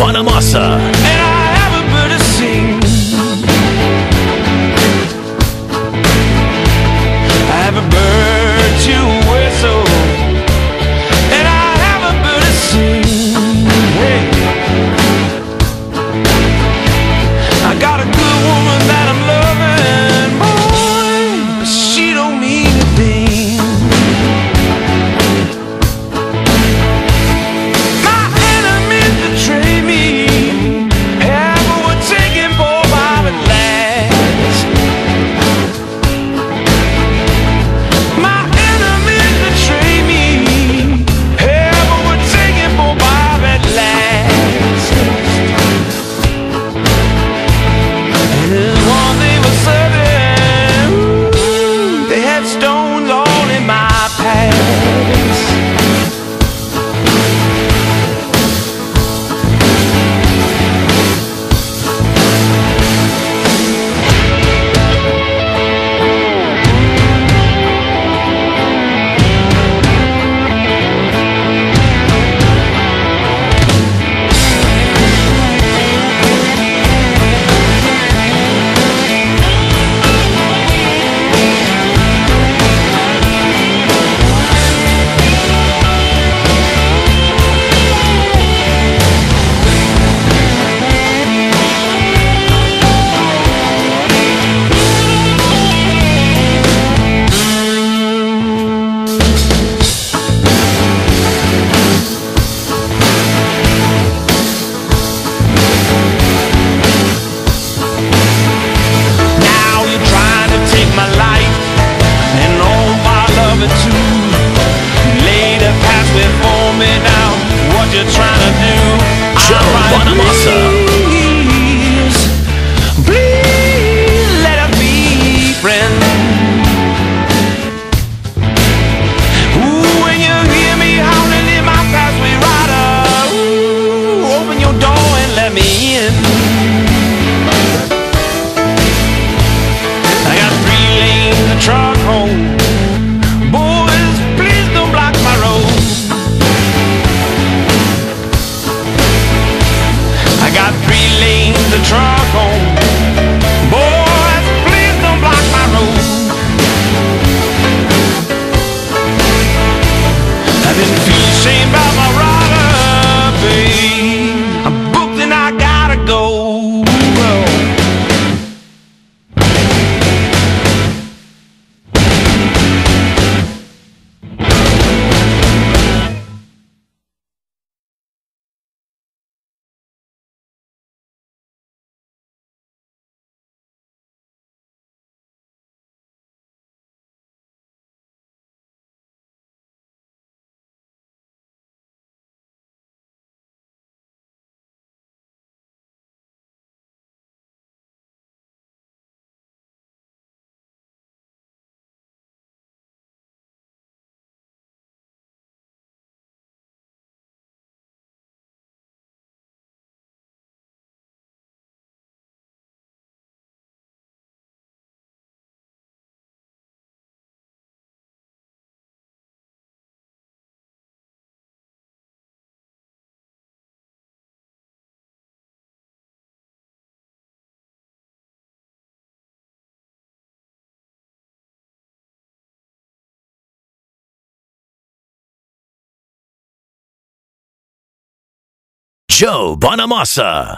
Bonamassa. And I have a bird to sing. I have a bird to whistle. And I have a bird to sing. Hey. I got a good woman that I'm loving, boy, but she don't mean a thing. My enemies betray me, everyone taking for my last. My enemies betray me, everyone taking for my last. And while they were serving, they had stones all in my past. You're trying to do Joe Bonamassa. Please, please let us be friends. Ooh, when you hear me howling in my pathway, rider, ooh, open your door and let me in. I got 3 lanes to truck home. Truck home, boys, please don't block my road. I didn't feel ashamed about my rider, babe. I'm booked and I gotta go. Joe Bonamassa.